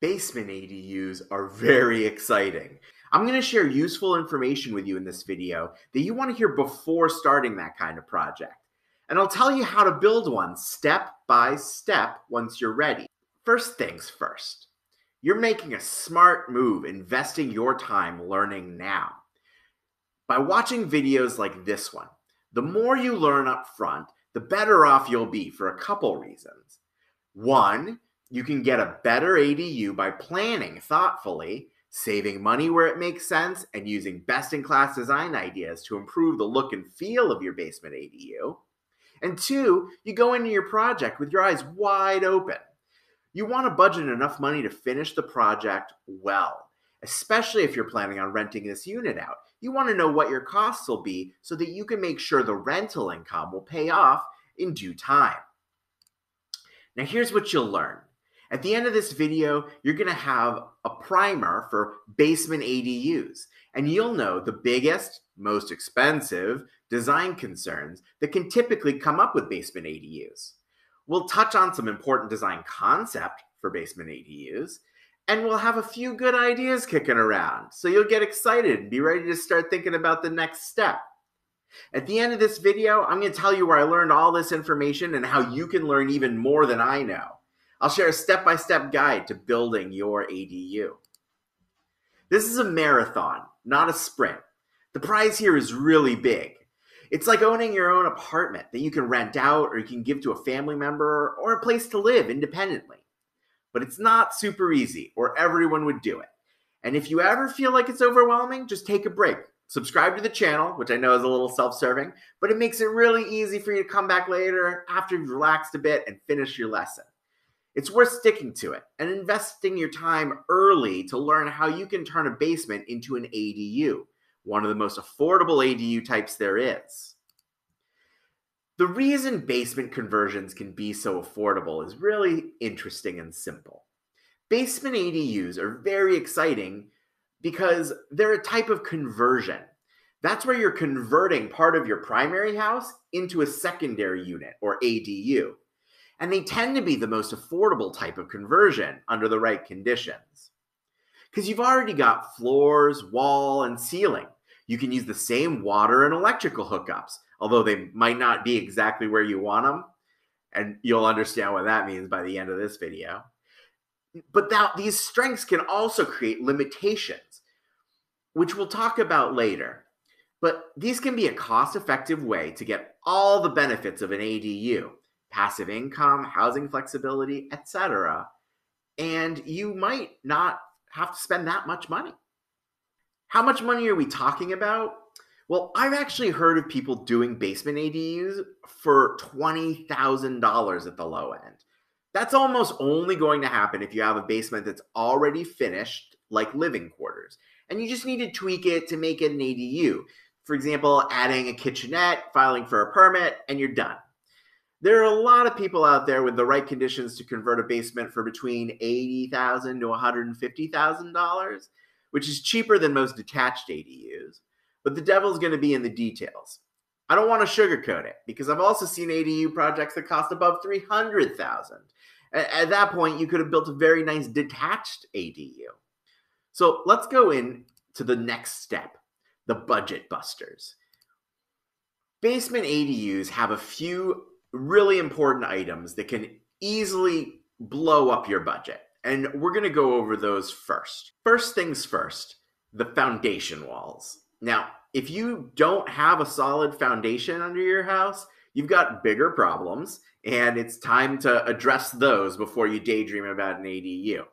Basement ADUs are very exciting. I'm going to share useful information with you in this video that you want to hear before starting that kind of project. And I'll tell you how to build one step by step once you're ready. First things first, you're making a smart move investing your time learning now. By watching videos like this one, the more you learn up front, the better off you'll be for a couple reasons. One, you can get a better ADU by planning thoughtfully, saving money where it makes sense, and using best-in-class design ideas to improve the look and feel of your basement ADU. And two, you go into your project with your eyes wide open. You want to budget enough money to finish the project well, especially if you're planning on renting this unit out. You want to know what your costs will be so that you can make sure the rental income will pay off in due time. Now here's what you'll learn. At the end of this video, you're going to have a primer for basement ADUs, and you'll know the biggest, most expensive design concerns that can typically come up with basement ADUs. We'll touch on some important design concepts for basement ADUs, and we'll have a few good ideas kicking around, so you'll get excited and be ready to start thinking about the next step. At the end of this video, I'm going to tell you where I learned all this information and how you can learn even more than I know. I'll share a step-by-step guide to building your ADU. This is a marathon, not a sprint. The prize here is really big. It's like owning your own apartment that you can rent out or you can give to a family member or a place to live independently. But it's not super easy or everyone would do it. And if you ever feel like it's overwhelming, just take a break. Subscribe to the channel, which I know is a little self-serving, but it makes it really easy for you to come back later after you've relaxed a bit and finish your lesson. It's worth sticking to it and investing your time early to learn how you can turn a basement into an ADU, one of the most affordable ADU types there is. The reason basement conversions can be so affordable is really interesting and simple. Basement ADUs are very exciting because they're a type of conversion. That's where you're converting part of your primary house into a secondary unit or ADU. And they tend to be the most affordable type of conversion under the right conditions. Because you've already got floors, wall, and ceiling. You can use the same water and electrical hookups, although they might not be exactly where you want them. And you'll understand what that means by the end of this video. But these strengths can also create limitations, which we'll talk about later. But these can be a cost-effective way to get all the benefits of an ADU. Passive income, housing flexibility, etc. And you might not have to spend that much money. How much money are we talking about? Well, I've actually heard of people doing basement ADUs for $20,000 at the low end. That's almost only going to happen if you have a basement that's already finished, like living quarters, and you just need to tweak it to make it an ADU. For example, adding a kitchenette, filing for a permit, and you're done. There are a lot of people out there with the right conditions to convert a basement for between $80,000 to $150,000, which is cheaper than most detached ADUs. But the devil's going to be in the details. I don't want to sugarcoat it because I've also seen ADU projects that cost above $300,000. At that point, you could have built a very nice detached ADU. So let's go in to the next step, the budget busters. Basement ADUs have a few really important items that can easily blow up your budget. And we're going to go over those first. First things first, the foundation walls. Now, if you don't have a solid foundation under your house, you've got bigger problems, and it's time to address those before you daydream about an ADU.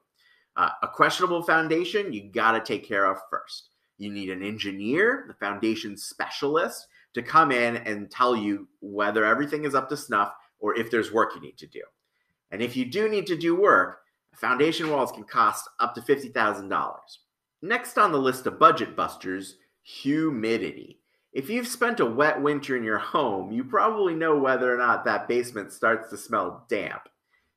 A questionable foundation, you got to take care of first. You need an engineer, the foundation specialist, to come in and tell you whether everything is up to snuff or if there's work you need to do. And if you do need to do work, foundation walls can cost up to $50,000. Next on the list of budget busters, humidity. If you've spent a wet winter in your home, you probably know whether or not that basement starts to smell damp.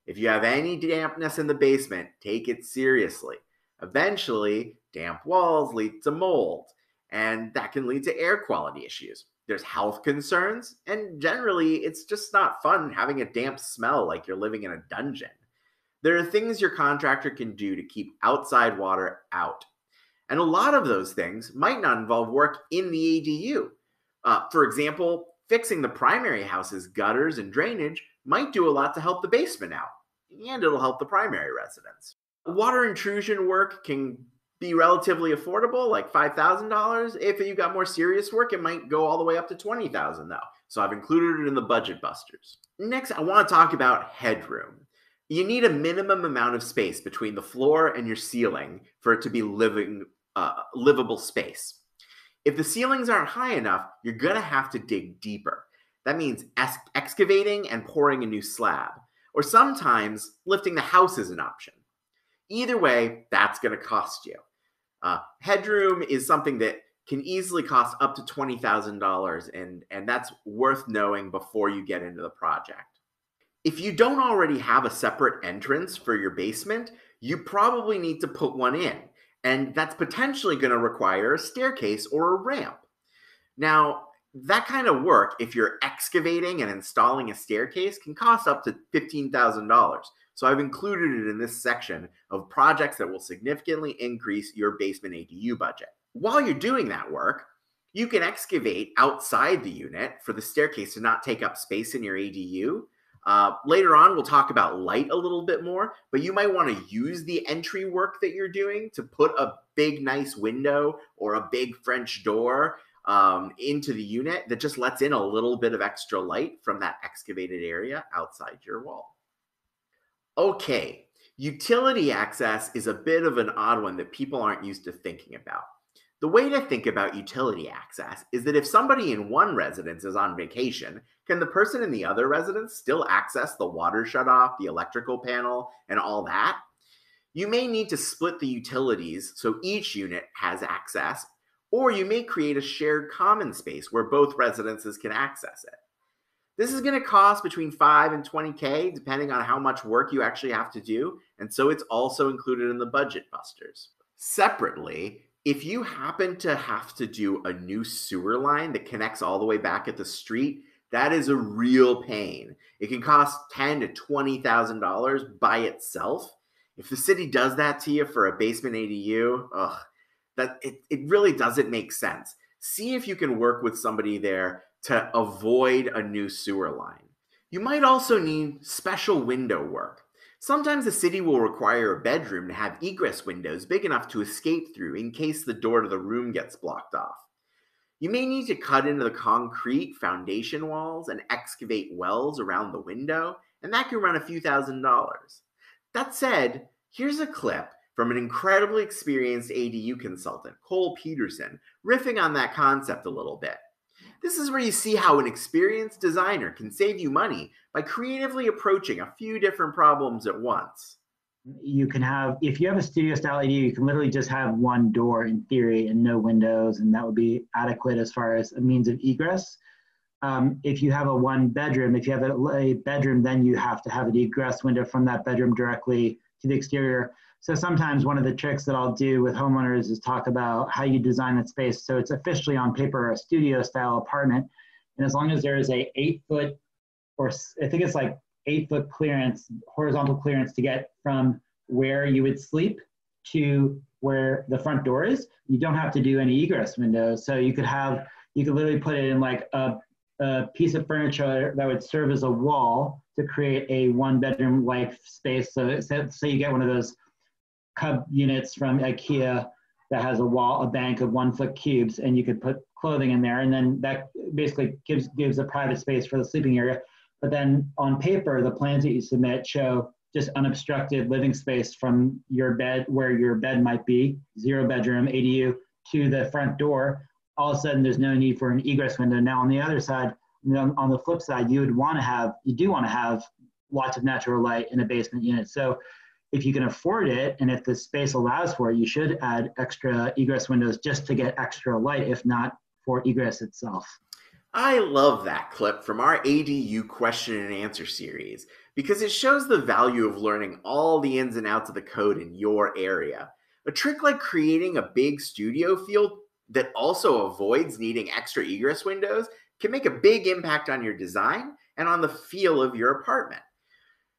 If you have any dampness in the basement, take it seriously. Eventually, damp walls lead to mold, and that can lead to air quality issues. There's health concerns, and generally, it's just not fun having a damp smell like you're living in a dungeon. There are things your contractor can do to keep outside water out. And a lot of those things might not involve work in the ADU. For example, fixing the primary house's gutters and drainage might do a lot to help the basement out, and it'll help the primary residence. Water intrusion work can be relatively affordable, like $5,000. If you've got more serious work, it might go all the way up to $20,000 though. So I've included it in the budget busters. Next, I want to talk about headroom. You need a minimum amount of space between the floor and your ceiling for it to be livable space. If the ceilings aren't high enough, you're going to have to dig deeper. That means excavating and pouring a new slab. Or sometimes lifting the house is an option. Either way, that's going to cost you. Headroom is something that can easily cost up to $20,000, and that's worth knowing before you get into the project. If you don't already have a separate entrance for your basement, you probably need to put one in, and that's potentially going to require a staircase or a ramp. Now, that kind of work, if you're excavating and installing a staircase, can cost up to $15,000. So I've included it in this section of projects that will significantly increase your basement ADU budget. While you're doing that work, you can excavate outside the unit for the staircase to not take up space in your ADU. Later on, we'll talk about light a little bit more, but you might want to use the entry work that you're doing to put a big, nice window or a big French door into the unit that just lets in a little bit of extra light from that excavated area outside your wall. Okay, utility access is a bit of an odd one that people aren't used to thinking about. The way to think about utility access is that if somebody in one residence is on vacation, can the person in the other residence still access the water shutoff, the electrical panel, and all that? You may need to split the utilities so each unit has access, or you may create a shared common space where both residences can access it. This is going to cost between $5,000 and $20,000, depending on how much work you actually have to do, and so it's also included in the budget busters. Separately, if you happen to have to do a new sewer line that connects all the way back at the street, that is a real pain. It can cost $10,000 to $20,000 by itself. If the city does that to you for a basement ADU, it really doesn't make sense. See if you can work with somebody there to avoid a new sewer line. You might also need special window work. Sometimes the city will require a bedroom to have egress windows big enough to escape through in case the door to the room gets blocked off. You may need to cut into the concrete foundation walls and excavate wells around the window, and that can run a few $1,000s. That said, here's a clip from an incredibly experienced ADU consultant, Cole Peterson, riffing on that concept a little bit. This is where you see how an experienced designer can save you money by creatively approaching a few different problems at once. You can have, if you have a studio style ADU, you can literally just have one door in theory and no windows, and that would be adequate as far as a means of egress. If you have a one bedroom, if you have a bedroom, then you have to have an egress window from that bedroom directly to the exterior. So sometimes one of the tricks that I'll do with homeowners is talk about how you design that space so it's officially on paper a studio style apartment. And as long as there is a 8-foot, or I think it's like 8-foot clearance, horizontal clearance to get from where you would sleep to where the front door is, you don't have to do any egress windows. So you could have, you could literally put it in like a piece of furniture that would serve as a wall to create a one bedroom like space. So you get one of those cub units from IKEA that has a wall, a bank of 1-foot cubes, and you could put clothing in there, and then that basically gives a private space for the sleeping area. But then on paper, the plans that you submit show just unobstructed living space from your bed, where your bed might be, 0-bedroom ADU, to the front door. All of a sudden, there's no need for an egress window. Now on the other side, on the flip side, you do want to have lots of natural light in a basement unit. So if you can afford it, and if the space allows for it, you should add extra egress windows just to get extra light, if not for egress itself. I love that clip from our ADU question and answer series because it shows the value of learning all the ins and outs of the code in your area. A trick like creating a big studio field that also avoids needing extra egress windows can make a big impact on your design and on the feel of your apartment.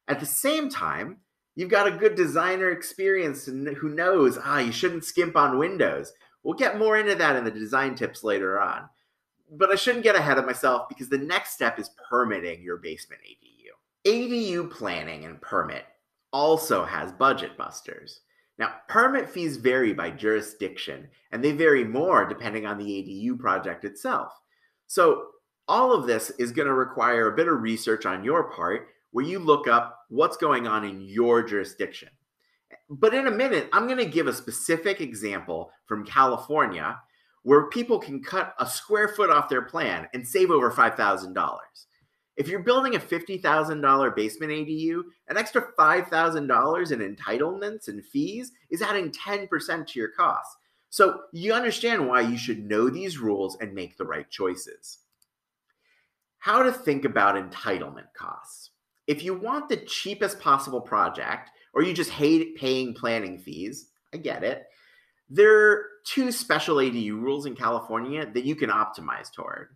At the same time, You've got a good designer experience who knows, you shouldn't skimp on windows. We'll get more into that in the design tips later on. But I shouldn't get ahead of myself because the next step is permitting your basement ADU. ADU planning and permit also has budget busters. Now, permit fees vary by jurisdiction, and they vary more depending on the ADU project itself. So all of this is going to require a bit of research on your part where you look up what's going on in your jurisdiction. But in a minute, I'm going to give a specific example from California where people can cut a square foot off their plan and save over $5,000. If you're building a $50,000 basement ADU, an extra $5,000 in entitlements and fees is adding 10% to your costs. So you understand why you should know these rules and make the right choices. How to think about entitlement costs. If you want the cheapest possible project, or you just hate paying planning fees, I get it. There are two special ADU rules in California that you can optimize toward.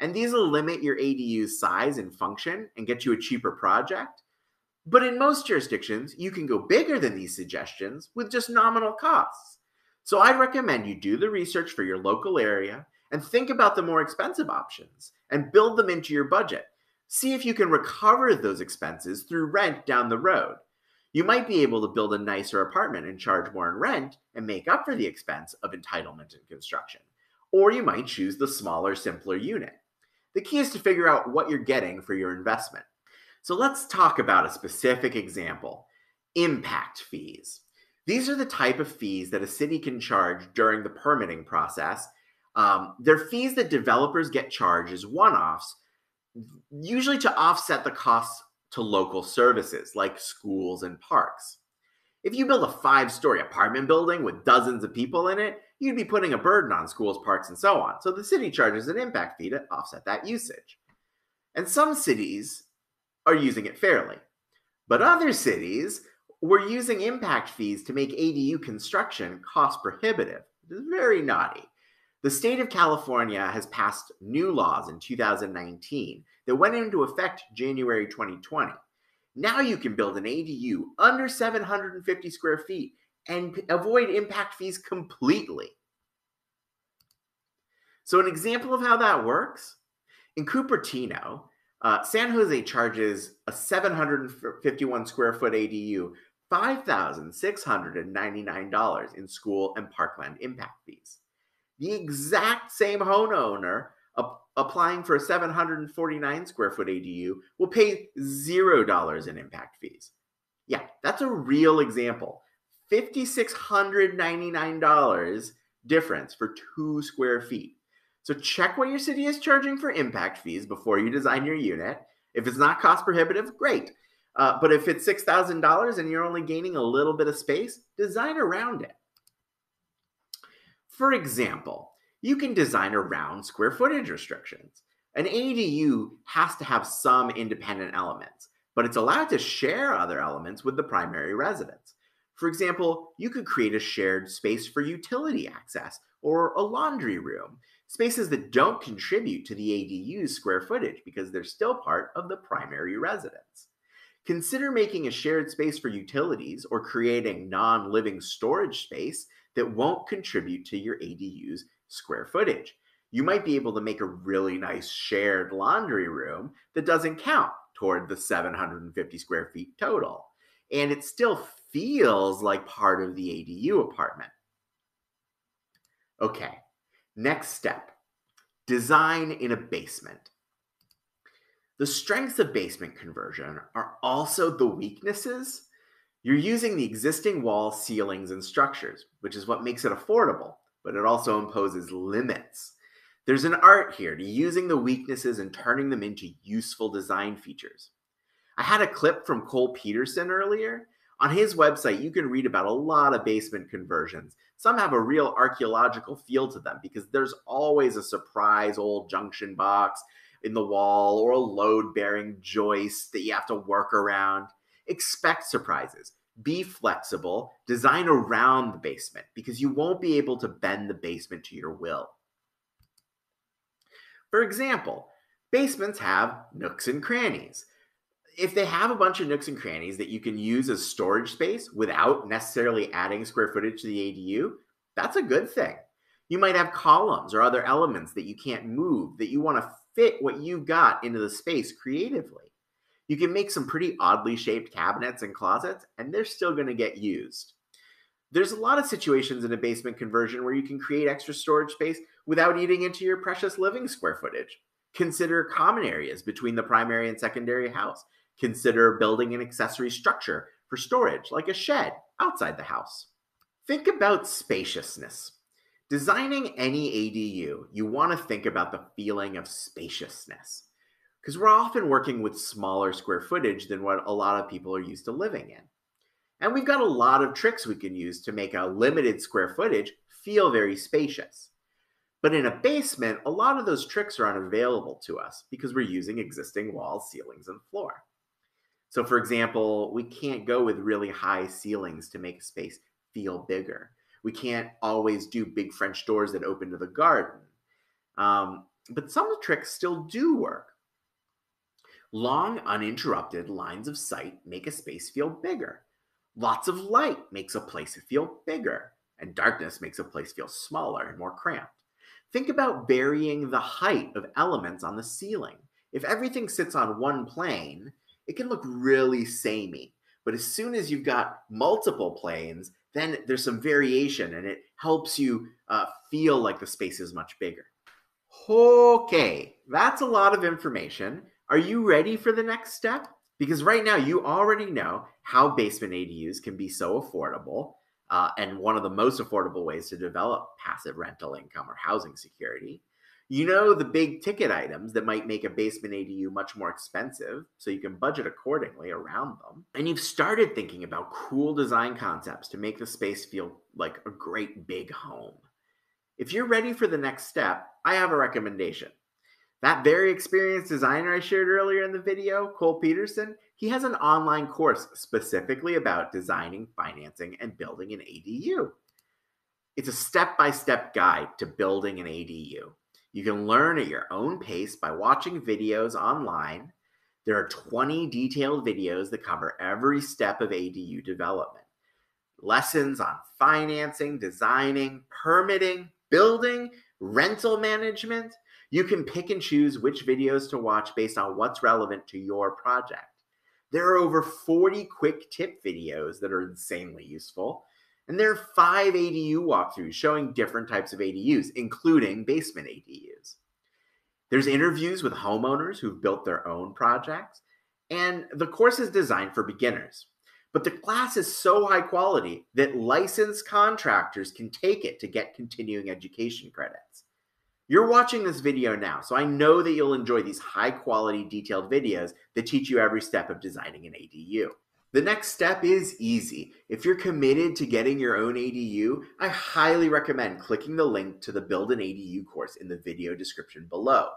And these will limit your ADU's size and function and get you a cheaper project. But in most jurisdictions, you can go bigger than these suggestions with just nominal costs. So I'd recommend you do the research for your local area and think about the more expensive options and build them into your budget. See if you can recover those expenses through rent down the road. You might be able to build a nicer apartment and charge more in rent and make up for the expense of entitlement and construction. Or you might choose the smaller, simpler unit. The key is to figure out what you're getting for your investment. So let's talk about a specific example, impact fees. These are the type of fees that a city can charge during the permitting process. They're fees that developers get charged as one-offs, usually to offset the costs to local services like schools and parks. If you build a 5-story apartment building with dozens of people in it, you'd be putting a burden on schools, parks, and so on. So the city charges an impact fee to offset that usage. And some cities are using it fairly. But other cities were using impact fees to make ADU construction cost prohibitive. This is very naughty. The state of California has passed new laws in 2019 that went into effect January 2020. Now you can build an ADU under 750 square feet and avoid impact fees completely. So an example of how that works, in Cupertino, San Jose charges a 751 square foot ADU $5,699 in school and parkland impact fees. The exact same homeowner applying for a 749 square foot ADU will pay $0 in impact fees. Yeah, that's a real example. $5,699 difference for 2 square feet. So check what your city is charging for impact fees before you design your unit. If it's not cost prohibitive, great. But if it's $6,000 and you're only gaining a little bit of space, design around it. For example, you can design around square footage restrictions. An ADU has to have some independent elements, but it's allowed to share other elements with the primary residence. For example, you could create a shared space for utility access or a laundry room, spaces that don't contribute to the ADU's square footage because they're still part of the primary residence. Consider making a shared space for utilities or creating non-living storage space that won't contribute to your ADU's square footage. You might be able to make a really nice shared laundry room that doesn't count toward the 750 square feet total, and it still feels like part of the ADU apartment. Okay, next step, design in a basement. The strengths of basement conversion are also the weaknesses. You're using the existing walls, ceilings, and structures, which is what makes it affordable, but it also imposes limits. There's an art here to using the weaknesses and turning them into useful design features. I had a clip from Cole Peterson earlier. On his website, you can read about a lot of basement conversions. Some have a real archaeological feel to them because there's always a surprise old junction box in the wall or a load-bearing joist that you have to work around. Expect surprises. Be flexible. Design around the basement because you won't be able to bend the basement to your will. For example, basements have nooks and crannies. if they have a bunch of nooks and crannies that you can use as storage space without necessarily adding square footage to the ADU, that's a good thing. You might have columns or other elements that you can't move, that you want to fit what you've got into the space creatively. You can make some pretty oddly shaped cabinets and closets, and they're still going to get used. There's a lot of situations in a basement conversion where you can create extra storage space without eating into your precious living square footage. Consider common areas between the primary and secondary house. Consider building an accessory structure for storage, like a shed outside the house. Think about spaciousness. Designing any ADU, you want to think about the feeling of spaciousness, because we're often working with smaller square footage than what a lot of people are used to living in. And we've got a lot of tricks we can use to make a limited square footage feel very spacious. But in a basement, a lot of those tricks are unavailable to us because we're using existing walls, ceilings, and floor. So for example, we can't go with really high ceilings to make a space feel bigger. We can't always do big French doors that open to the garden. But some of the tricks still do work. Long, uninterrupted lines of sight make a space feel bigger. Lots of light makes a place feel bigger, and darkness makes a place feel smaller and more cramped. Think about varying the height of elements on the ceiling. If everything sits on one plane, it can look really samey. But as soon as you've got multiple planes, then there's some variation, and it helps you feel like the space is much bigger. Okay, that's a lot of information. Are you ready for the next step? Because right now you already know how basement ADUs can be so affordable and one of the most affordable ways to develop passive rental income or housing security. You know the big ticket items that might make a basement ADU much more expensive, so you can budget accordingly around them. And you've started thinking about cool design concepts to make the space feel like a great big home. If you're ready for the next step, I have a recommendation. That very experienced designer I shared earlier in the video, Cole Peterson, he has an online course specifically about designing, financing, and building an ADU. It's a step-by-step guide to building an ADU. You can learn at your own pace by watching videos online. There are 20 detailed videos that cover every step of ADU development. Lessons on financing, designing, permitting, building, rental management. You can pick and choose which videos to watch based on what's relevant to your project. There are over 40 quick tip videos that are insanely useful. And there are 5 ADU walkthroughs showing different types of ADUs, including basement ADUs. There's interviews with homeowners who've built their own projects. And the course is designed for beginners. But the class is so high quality that licensed contractors can take it to get continuing education credits. You're watching this video now, so I know that you'll enjoy these high-quality, detailed videos that teach you every step of designing an ADU. The next step is easy. If you're committed to getting your own ADU, I highly recommend clicking the link to the Build an ADU course in the video description below.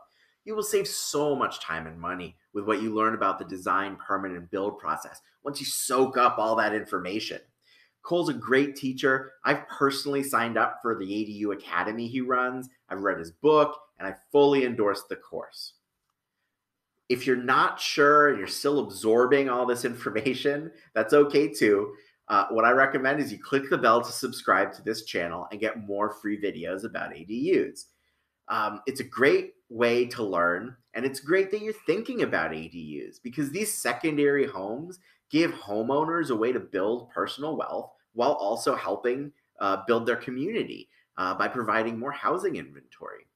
You will save so much time and money with what you learn about the design, permit, and build process once you soak up all that information. Cole's a great teacher. I've personally signed up for the ADU Academy he runs. I've read his book, and I fully endorse the course. If you're not sure and you're still absorbing all this information, that's okay too. What I recommend is you click the bell to subscribe to this channel and get more free videos about ADUs. It's a great way to learn, and it's great that you're thinking about ADUs because these secondary homes give homeowners a way to build personal wealth while also helping build their community by providing more housing inventory.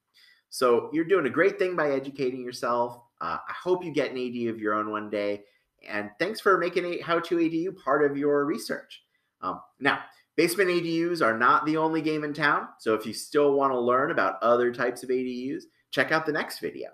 So you're doing a great thing by educating yourself. I hope you get an ADU of your own one day. And thanks for making How To ADU part of your research. Now, basement ADUs are not the only game in town. So if you still want to learn about other types of ADUs, check out the next video.